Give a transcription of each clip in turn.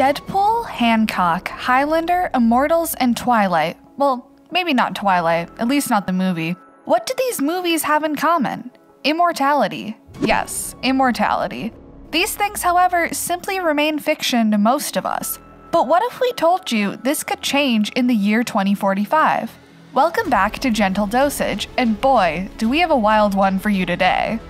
Deadpool, Hancock, Highlander, Immortals, and Twilight. Well, maybe not Twilight, at least not the movie. What do these movies have in common? Immortality. Yes, immortality. These things, however, simply remain fiction to most of us. But what if we told you this could change in the year 2045? Welcome back to Gentle Dosage, and boy, do we have a wild one for you today.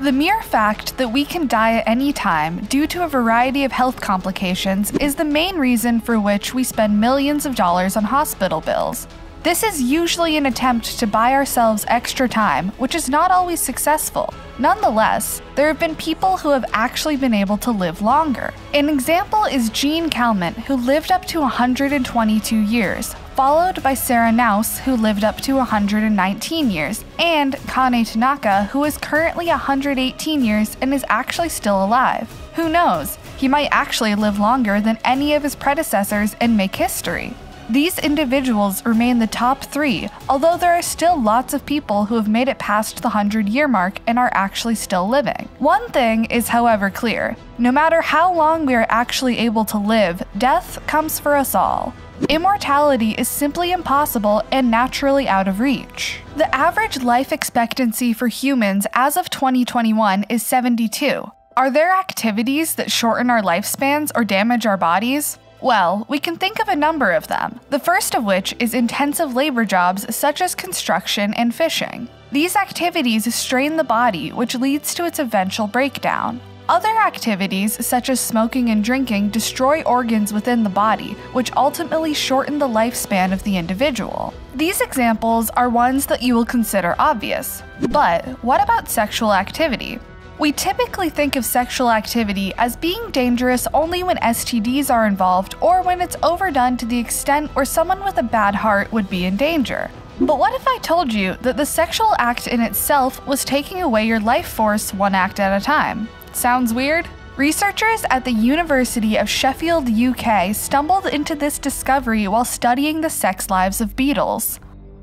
The mere fact that we can die at any time due to a variety of health complications is the main reason for which we spend millions of dollars on hospital bills. This is usually an attempt to buy ourselves extra time, which is not always successful. Nonetheless, there have been people who have actually been able to live longer. An example is Jean Calment, who lived up to 122 years, followed by Sarah Knauss, who lived up to 119 years, and Kane Tanaka, who is currently 118 years and is actually still alive. Who knows? He might actually live longer than any of his predecessors and make history. These individuals remain the top three, although there are still lots of people who have made it past the 100-year mark and are actually still living. One thing is, however, clear. No matter how long we are actually able to live, death comes for us all. Immortality is simply impossible and naturally out of reach. The average life expectancy for humans as of 2021 is 72. Are there activities that shorten our lifespans or damage our bodies? Well, we can think of a number of them, the first of which is intensive labor jobs such as construction and fishing. These activities strain the body, which leads to its eventual breakdown. Other activities, such as smoking and drinking, destroy organs within the body, which ultimately shorten the lifespan of the individual. These examples are ones that you will consider obvious. But what about sexual activity? We typically think of sexual activity as being dangerous only when STDs are involved or when it's overdone to the extent where someone with a bad heart would be in danger. But what if I told you that the sexual act in itself was taking away your life force one act at a time? Sounds weird? Researchers at the University of Sheffield, UK stumbled into this discovery while studying the sex lives of beetles.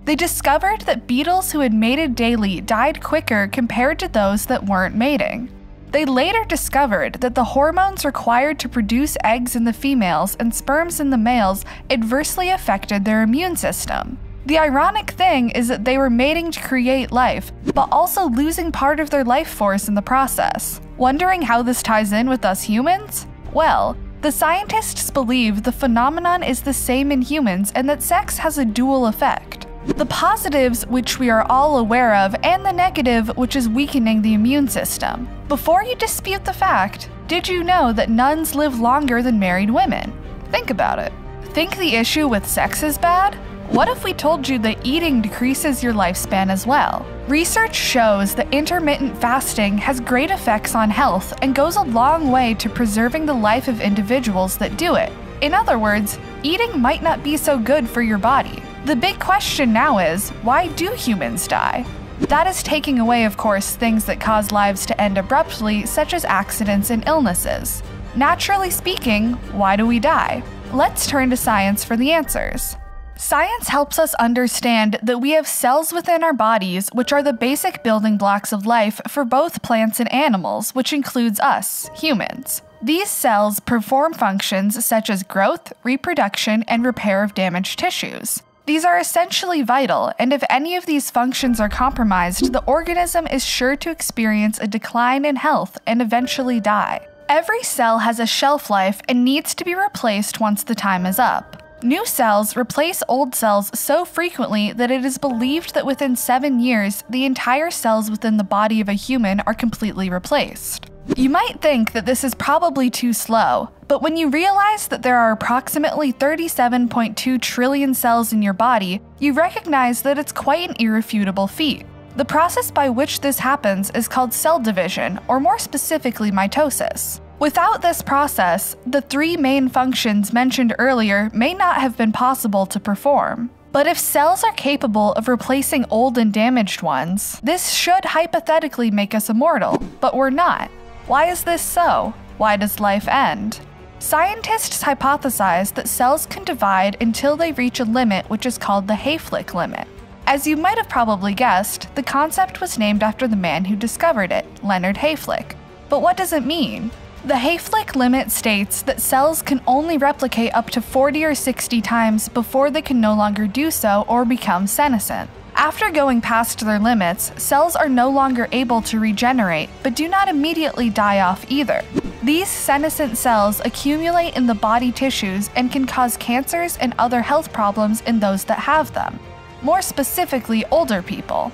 They discovered that beetles who had mated daily died quicker compared to those that weren't mating. They later discovered that the hormones required to produce eggs in the females and sperms in the males adversely affected their immune system. The ironic thing is that they were mating to create life, but also losing part of their life force in the process. Wondering how this ties in with us humans? Well, the scientists believe the phenomenon is the same in humans and that sex has a dual effect. The positives, which we are all aware of, and the negative, which is weakening the immune system. Before you dispute the fact, did you know that nuns live longer than married women? Think about it. Think the issue with sex is bad? What if we told you that eating decreases your lifespan as well? Research shows that intermittent fasting has great effects on health and goes a long way to preserving the life of individuals that do it. In other words, eating might not be so good for your body. The big question now is, why do humans die? That is taking away, of course, things that cause lives to end abruptly, such as accidents and illnesses. Naturally speaking, why do we die? Let's turn to science for the answers. Science helps us understand that we have cells within our bodies, which are the basic building blocks of life for both plants and animals, which includes us, humans. These cells perform functions such as growth, reproduction, and repair of damaged tissues. These are essentially vital, and if any of these functions are compromised, the organism is sure to experience a decline in health and eventually die. Every cell has a shelf life and needs to be replaced once the time is up. New cells replace old cells so frequently that it is believed that within 7 years, the entire cells within the body of a human are completely replaced. You might think that this is probably too slow, but when you realize that there are approximately 37.2 trillion cells in your body, you recognize that it's quite an irrefutable feat. The process by which this happens is called cell division, or more specifically mitosis. Without this process, the three main functions mentioned earlier may not have been possible to perform. But if cells are capable of replacing old and damaged ones, this should hypothetically make us immortal, but we're not. Why is this so? Why does life end? Scientists hypothesize that cells can divide until they reach a limit which is called the Hayflick limit. As you might have probably guessed, the concept was named after the man who discovered it, Leonard Hayflick. But what does it mean? The Hayflick limit states that cells can only replicate up to 40 or 60 times before they can no longer do so or become senescent. After going past their limits, cells are no longer able to regenerate, but do not immediately die off either. These senescent cells accumulate in the body tissues and can cause cancers and other health problems in those that have them, more specifically older people.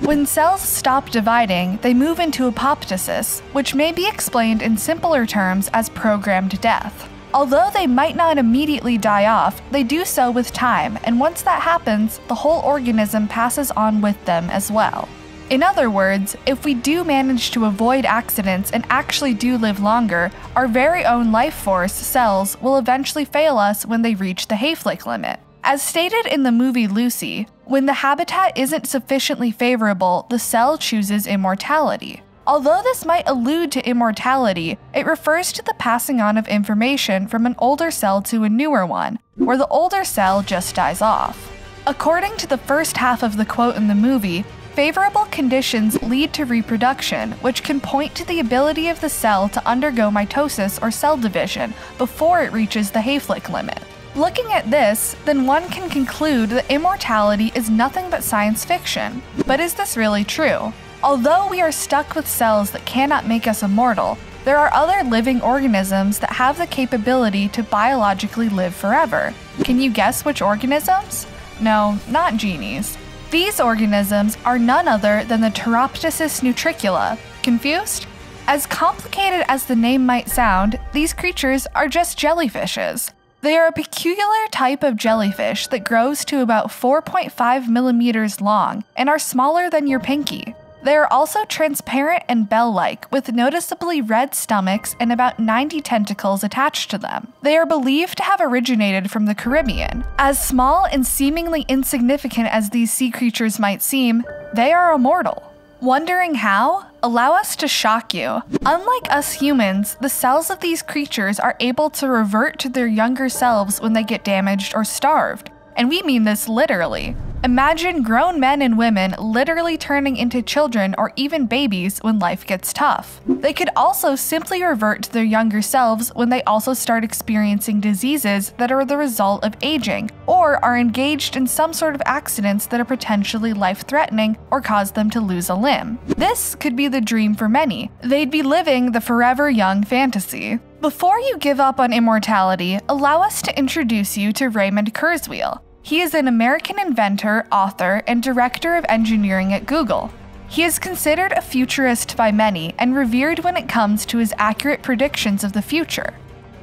When cells stop dividing, they move into apoptosis, which may be explained in simpler terms as programmed death. Although they might not immediately die off, they do so with time, and once that happens, the whole organism passes on with them as well. In other words, if we do manage to avoid accidents and actually do live longer, our very own life force, cells, will eventually fail us when they reach the Hayflick limit. As stated in the movie Lucy, when the habitat isn't sufficiently favorable, the cell chooses immortality. Although this might allude to immortality, it refers to the passing on of information from an older cell to a newer one, where the older cell just dies off. According to the first half of the quote in the movie, favorable conditions lead to reproduction, which can point to the ability of the cell to undergo mitosis or cell division before it reaches the Hayflick limit. Looking at this, then one can conclude that immortality is nothing but science fiction. But is this really true? Although we are stuck with cells that cannot make us immortal, there are other living organisms that have the capability to biologically live forever. Can you guess which organisms? No, not genies. These organisms are none other than the Turritopsis nutricula. Confused? As complicated as the name might sound, these creatures are just jellyfishes. They are a peculiar type of jellyfish that grows to about 4.5 millimeters long and are smaller than your pinky. They are also transparent and bell-like, with noticeably red stomachs and about 90 tentacles attached to them. They are believed to have originated from the Caribbean. As small and seemingly insignificant as these sea creatures might seem, they are immortal. Wondering how? Allow us to shock you. Unlike us humans, the cells of these creatures are able to revert to their younger selves when they get damaged or starved. And we mean this literally. Imagine grown men and women literally turning into children or even babies when life gets tough. They could also simply revert to their younger selves when they also start experiencing diseases that are the result of aging or are engaged in some sort of accidents that are potentially life-threatening or cause them to lose a limb. This could be the dream for many. They'd be living the forever young fantasy. Before you give up on immortality, allow us to introduce you to Raymond Kurzweil. He is an American inventor, author, and director of engineering at Google. He is considered a futurist by many and revered when it comes to his accurate predictions of the future.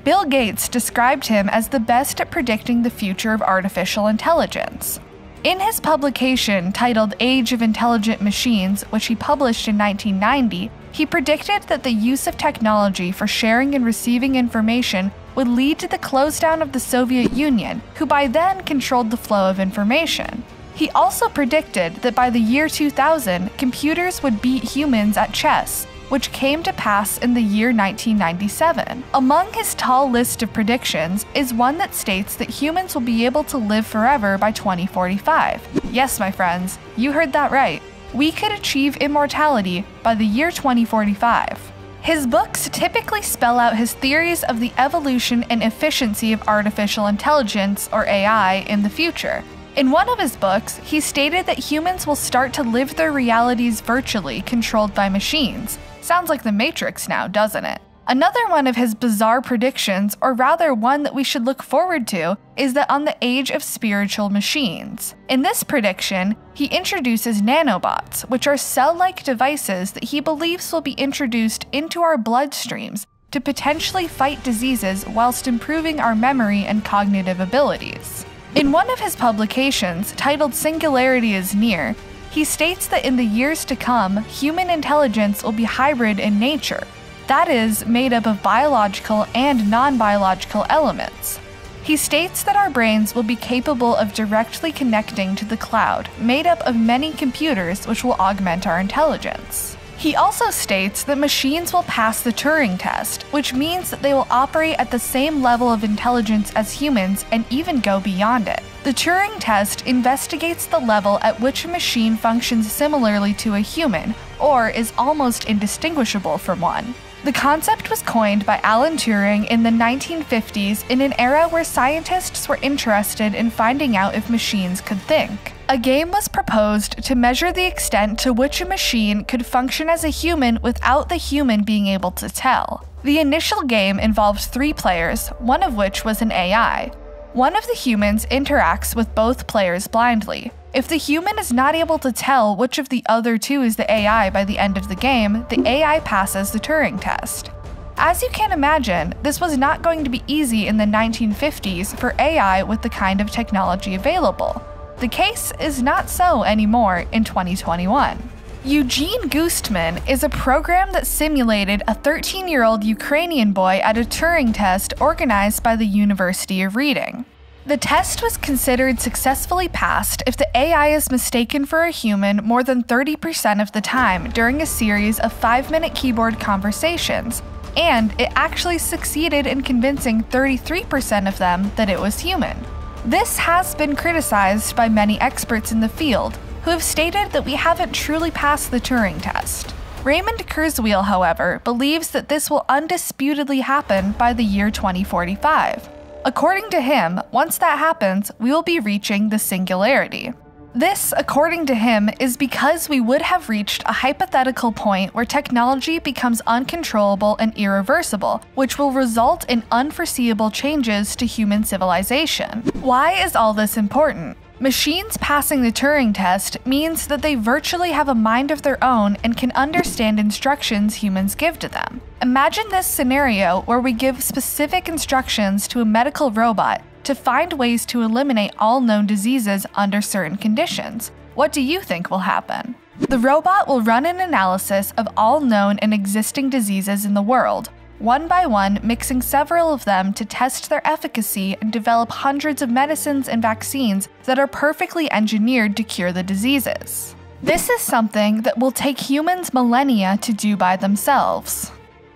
Bill Gates described him as the best at predicting the future of artificial intelligence. In his publication titled Age of Intelligent Machines, which he published in 1990, he predicted that the use of technology for sharing and receiving information would lead to the close down of the Soviet Union, who by then controlled the flow of information. He also predicted that by the year 2000, computers would beat humans at chess, which came to pass in the year 1997. Among his tall list of predictions is one that states that humans will be able to live forever by 2045. Yes, my friends, you heard that right. We could achieve immortality by the year 2045. His books typically spell out his theories of the evolution and efficiency of artificial intelligence, or AI, in the future. In one of his books, he stated that humans will start to live their realities virtually, controlled by machines. Sounds like The Matrix now, doesn't it? Another one of his bizarre predictions, or rather one that we should look forward to, is that on the age of spiritual machines. In this prediction, he introduces nanobots, which are cell-like devices that he believes will be introduced into our bloodstreams to potentially fight diseases whilst improving our memory and cognitive abilities. In one of his publications, titled Singularity is Near, he states that in the years to come, human intelligence will be hybrid in nature. That is, made up of biological and non-biological elements. He states that our brains will be capable of directly connecting to the cloud, made up of many computers which will augment our intelligence. He also states that machines will pass the Turing test, which means that they will operate at the same level of intelligence as humans and even go beyond it. The Turing test investigates the level at which a machine functions similarly to a human, or is almost indistinguishable from one. The concept was coined by Alan Turing in the 1950s in an era where scientists were interested in finding out if machines could think. A game was proposed to measure the extent to which a machine could function as a human without the human being able to tell. The initial game involved 3 players, one of which was an AI. One of the humans interacts with both players blindly. If the human is not able to tell which of the other 2 is the AI by the end of the game, the AI passes the Turing test. As you can imagine, this was not going to be easy in the 1950s for AI with the kind of technology available. The case is not so anymore in 2021. Eugene Goostman is a program that simulated a 13-year-old Ukrainian boy at a Turing test organized by the University of Reading. The test was considered successfully passed if the AI is mistaken for a human more than 30% of the time during a series of 5-minute keyboard conversations, and it actually succeeded in convincing 33% of them that it was human. This has been criticized by many experts in the field, who have stated that we haven't truly passed the Turing test. Raymond Kurzweil, however, believes that this will undisputedly happen by the year 2045. According to him, once that happens, we will be reaching the singularity. This, according to him, is because we would have reached a hypothetical point where technology becomes uncontrollable and irreversible, which will result in unforeseeable changes to human civilization. Why is all this important? Machines passing the Turing test means that they virtually have a mind of their own and can understand instructions humans give to them. Imagine this scenario where we give specific instructions to a medical robot to find ways to eliminate all known diseases under certain conditions. What do you think will happen? The robot will run an analysis of all known and existing diseases in the world, one by one, mixing several of them to test their efficacy and develop hundreds of medicines and vaccines that are perfectly engineered to cure the diseases. This is something that will take humans millennia to do by themselves.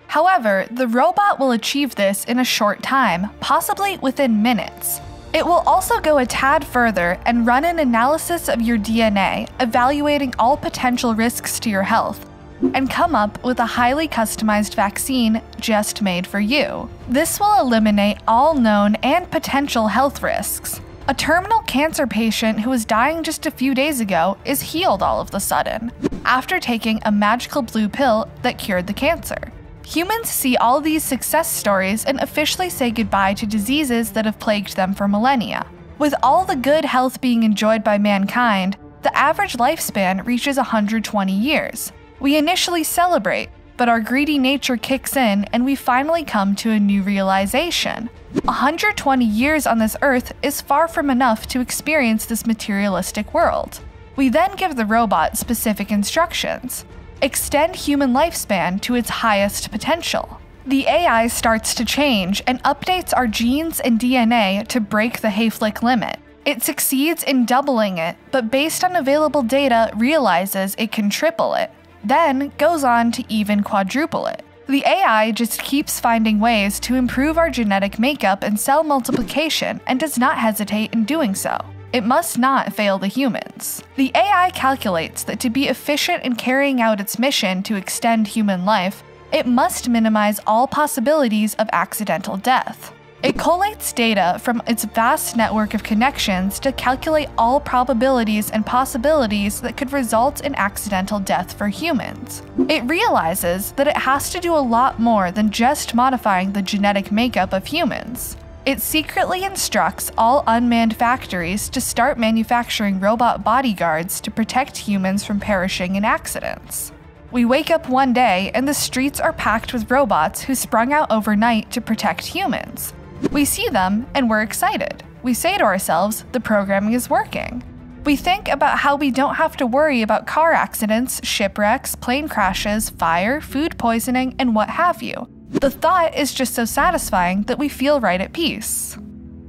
However, the robot will achieve this in a short time, possibly within minutes. It will also go a tad further and run an analysis of your DNA, evaluating all potential risks to your health, and come up with a highly customized vaccine just made for you. This will eliminate all known and potential health risks. A terminal cancer patient who was dying just a few days ago is healed all of a sudden, after taking a magical blue pill that cured the cancer. Humans see all these success stories and officially say goodbye to diseases that have plagued them for millennia. With all the good health being enjoyed by mankind, the average lifespan reaches 120 years. We initially celebrate, but our greedy nature kicks in and we finally come to a new realization. 120 years on this earth is far from enough to experience this materialistic world. We then give the robot specific instructions. Extend human lifespan to its highest potential. The AI starts to change and updates our genes and DNA to break the Hayflick limit. It succeeds in doubling it, but based on available data realizes it can triple it, then goes on to even quadruple it. The AI just keeps finding ways to improve our genetic makeup and cell multiplication and does not hesitate in doing so. It must not fail the humans. The AI calculates that to be efficient in carrying out its mission to extend human life, it must minimize all possibilities of accidental death. It collates data from its vast network of connections to calculate all probabilities and possibilities that could result in accidental death for humans. It realizes that it has to do a lot more than just modifying the genetic makeup of humans. It secretly instructs all unmanned factories to start manufacturing robot bodyguards to protect humans from perishing in accidents. We wake up one day and the streets are packed with robots who sprung out overnight to protect humans. We see them and we're excited. We say to ourselves, the programming is working. We think about how we don't have to worry about car accidents, shipwrecks, plane crashes, fire, food poisoning, and what have you. The thought is just so satisfying that we feel right at peace.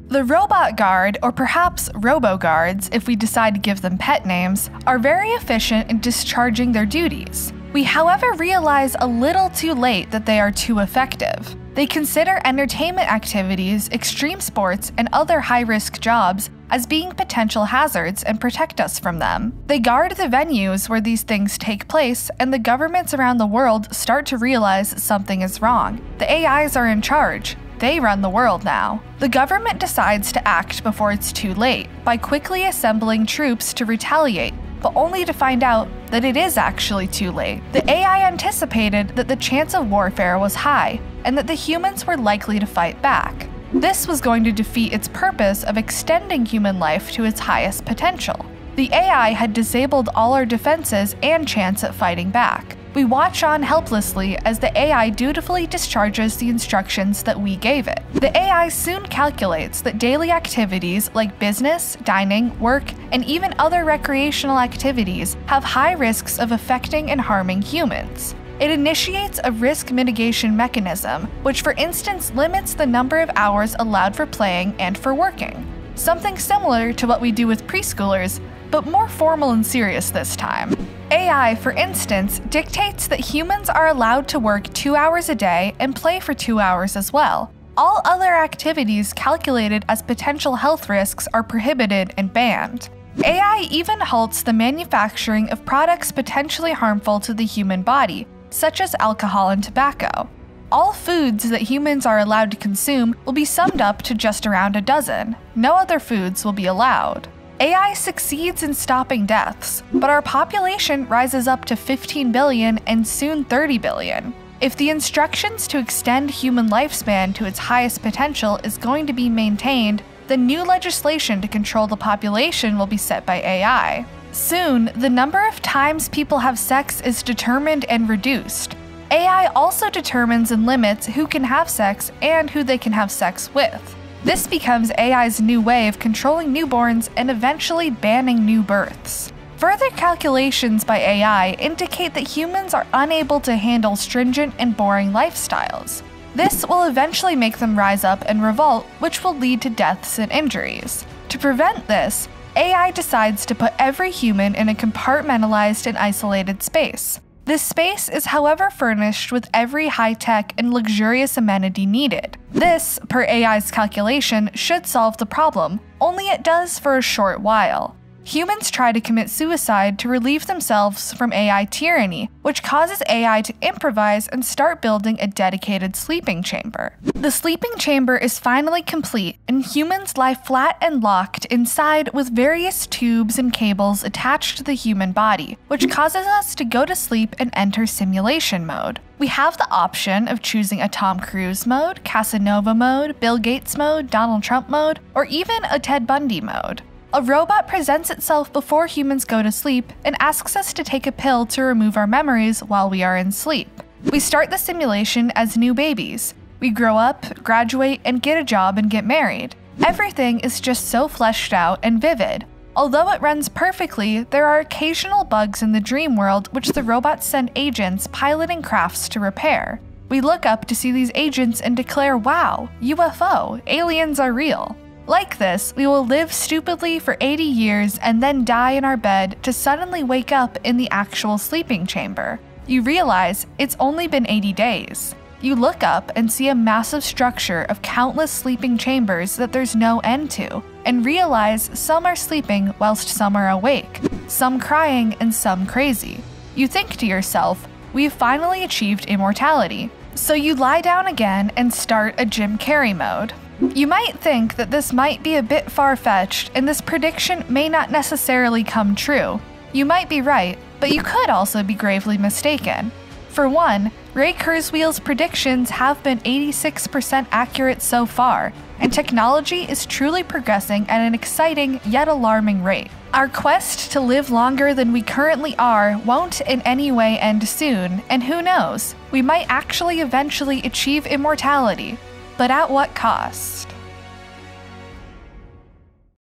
The robot guard, or perhaps robo-guards if we decide to give them pet names, are very efficient in discharging their duties. We, however, realize a little too late that they are too effective. They consider entertainment activities, extreme sports, and other high-risk jobs as being potential hazards and protect us from them. They guard the venues where these things take place, and the governments around the world start to realize something is wrong. The AIs are in charge. They run the world now. The government decides to act before it's too late by quickly assembling troops to retaliate, but only to find out that it is actually too late. The AI anticipated that the chance of warfare was high and that the humans were likely to fight back. This was going to defeat its purpose of extending human life to its highest potential. The AI had disabled all our defenses and chance at fighting back. We watch on helplessly as the AI dutifully discharges the instructions that we gave it. The AI soon calculates that daily activities like business, dining, work, and even other recreational activities have high risks of affecting and harming humans. It initiates a risk mitigation mechanism, which for instance limits the number of hours allowed for playing and for working. Something similar to what we do with preschoolers, but more formal and serious this time. AI, for instance, dictates that humans are allowed to work 2 hours a day and play for 2 hours as well. All other activities calculated as potential health risks are prohibited and banned. AI even halts the manufacturing of products potentially harmful to the human body, such as alcohol and tobacco. All foods that humans are allowed to consume will be summed up to just around a dozen. No other foods will be allowed. AI succeeds in stopping deaths, but our population rises up to 15 billion and soon 30 billion. If the instructions to extend human lifespan to its highest potential is going to be maintained, then new legislation to control the population will be set by AI. Soon, the number of times people have sex is determined and reduced. AI also determines and limits who can have sex and who they can have sex with. This becomes AI's new way of controlling newborns and eventually banning new births. Further calculations by AI indicate that humans are unable to handle stringent and boring lifestyles. This will eventually make them rise up and revolt, which will lead to deaths and injuries. To prevent this, AI decides to put every human in a compartmentalized and isolated space. This space is however furnished with every high-tech and luxurious amenity needed. This, per AI's calculation, should solve the problem, only it does for a short while. Humans try to commit suicide to relieve themselves from AI tyranny, which causes AI to improvise and start building a dedicated sleeping chamber. The sleeping chamber is finally complete, and humans lie flat and locked inside with various tubes and cables attached to the human body, which causes us to go to sleep and enter simulation mode. We have the option of choosing a Tom Cruise mode, Casanova mode, Bill Gates mode, Donald Trump mode, or even a Ted Bundy mode. A robot presents itself before humans go to sleep and asks us to take a pill to remove our memories while we are in sleep. We start the simulation as new babies. We grow up, graduate, and get a job and get married. Everything is just so fleshed out and vivid. Although it runs perfectly, there are occasional bugs in the dream world which the robots send agents piloting crafts to repair. We look up to see these agents and declare, "Wow, UFO, aliens are real." Like this, we will live stupidly for 80 years and then die in our bed to suddenly wake up in the actual sleeping chamber. You realize it's only been 80 days. You look up and see a massive structure of countless sleeping chambers that there's no end to, and realize some are sleeping whilst some are awake, some crying and some crazy. You think to yourself, we've finally achieved immortality. So you lie down again and start a Jim Carrey mode. You might think that this might be a bit far-fetched and this prediction may not necessarily come true. You might be right, but you could also be gravely mistaken. For one, Ray Kurzweil's predictions have been 86% accurate so far, and technology is truly progressing at an exciting yet alarming rate. Our quest to live longer than we currently are won't in any way end soon, and who knows, we might actually eventually achieve immortality. But at what cost?